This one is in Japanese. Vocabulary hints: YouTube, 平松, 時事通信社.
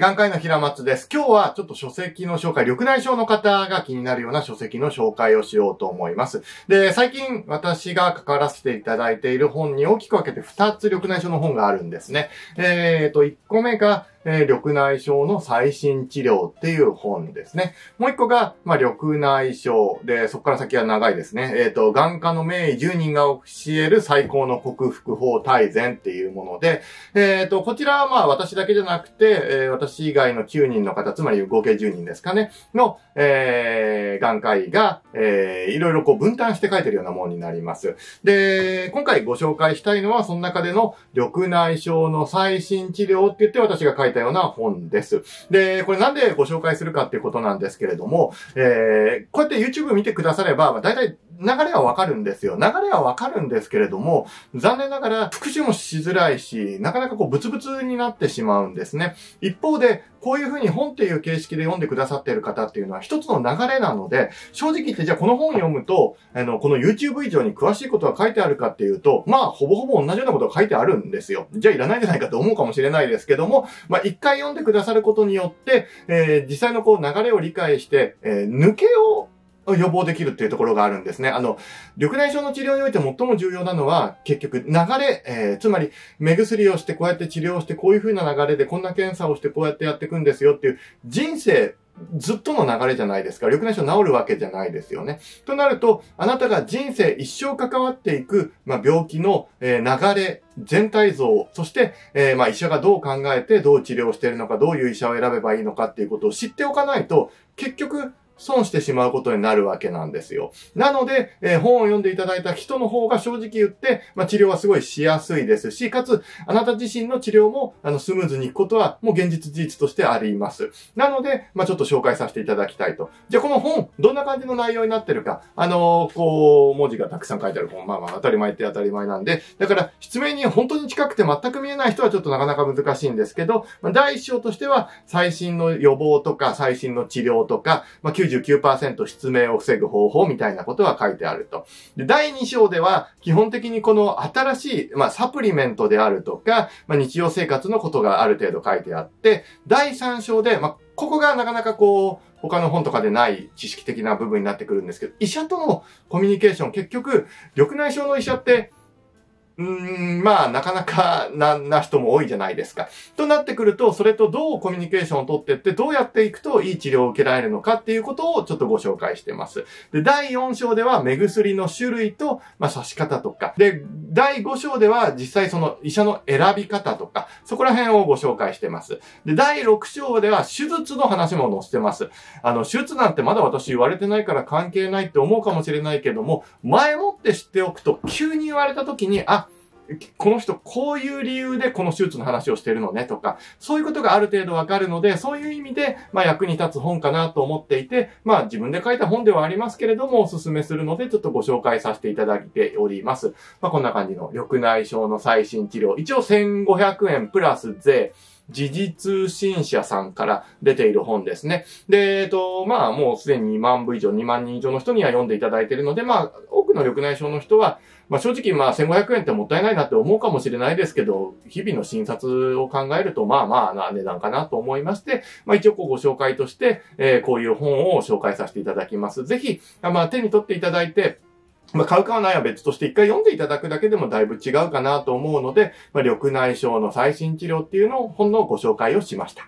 眼科医の平松です。今日はちょっと書籍の紹介、緑内障の方が気になるような書籍の紹介をしようと思います。で、最近私が関わらせていただいている本に大きく分けて2つ緑内障の本があるんですね。1個目が、緑内障の最新治療っていう本ですね。もう1個が、緑内障で、そこから先は長いですね。眼科の名医10人が教える最高の克服法大全っていうもので、こちらは私だけじゃなくて、私以外の9人の方、つまり合計10人ですかね、の、眼科医が、いろいろこう分担して書いてるようなものになります。で、今回ご紹介したいのは、その中での緑内障の最新治療って言って私が書いたような本です。で、これなんでご紹介するかっていうことなんですけれども、こうやって YouTube 見てくだされば、だいたい流れはわかるんですよ。流れはわかるんですけれども、残念ながら復習もしづらいし、なかなかこうブツブツになってしまうんですね。一方で、こういうふうに本っていう形式で読んでくださっている方っていうのは一つの流れなので、正直言ってじゃあこの本読むと、この YouTube 以上に詳しいことが書いてあるかっていうと、ほぼほぼ同じようなことが書いてあるんですよ。じゃあいらないんじゃないかと思うかもしれないですけども、一回読んでくださることによって、実際のこう流れを理解して、抜けを予防できるっていうところがあるんですね。緑内障の治療において最も重要なのは、結局流れ、つまり目薬をしてこうやって治療してこういう風な流れでこんな検査をしてこうやってやっていくんですよっていう人生、ずっとの流れじゃないですか。緑内障治るわけじゃないですよね。となると、あなたが人生一生関わっていく、病気の、流れ、全体像、そして、医者がどう考えて、どう治療しているのか、どういう医者を選べばいいのかっていうことを知っておかないと、結局、損してしまうことになるわけなんですよ。なので、本を読んでいただいた人の方が正直言って、治療はすごいしやすいですし、かつ、あなた自身の治療も、スムーズにいくことは、もう現実事実としてあります。なので、ちょっと紹介させていただきたいと。じゃあ、この本、どんな感じの内容になってるか。こう、文字がたくさん書いてある本。当たり前って当たり前なんで。だから、失明に本当に近くて全く見えない人はちょっとなかなか難しいんですけど、第一章としては、最新の予防とか、最新の治療とか、99% 失明を防ぐ方法みたいなことは書いてあると。で、第2章では、基本的にこの新しい、サプリメントであるとか、日常生活のことがある程度書いてあって、第3章で、ここがなかなかこう、他の本とかでない知識的な部分になってくるんですけど、医者とのコミュニケーション、結局、緑内障の医者って、なかなかな人も多いじゃないですか。となってくると、それとどうコミュニケーションを取っていって、どうやっていくといい治療を受けられるのかっていうことをちょっとご紹介してます。で、第4章では目薬の種類と、刺し方とか。で、第5章では実際その医者の選び方とか、そこら辺をご紹介してます。で、第6章では手術の話も載せてます。手術なんてまだ私言われてないから関係ないって思うかもしれないけども、前もって知っておくと、急に言われた時に、この人、こういう理由でこの手術の話をしてるのねとか、そういうことがある程度わかるので、そういう意味で、役に立つ本かなと思っていて、自分で書いた本ではありますけれども、おすすめするので、ちょっとご紹介させていただいております。こんな感じの緑内障の最新治療。一応1500円プラス税。時事通信社さんから出ている本ですね。で、もうすでに2万部以上、2万人以上の人には読んでいただいているので、多くの緑内障の人は、正直1500円ってもったいないなって思うかもしれないですけど、日々の診察を考えると、な値段かなと思いまして、一応ご紹介として、こういう本を紹介させていただきます。ぜひ、手に取っていただいて、買うかはないは別として一回読んでいただくだけでもだいぶ違うかなと思うので、緑内障の最新治療っていうのを本のご紹介をしました。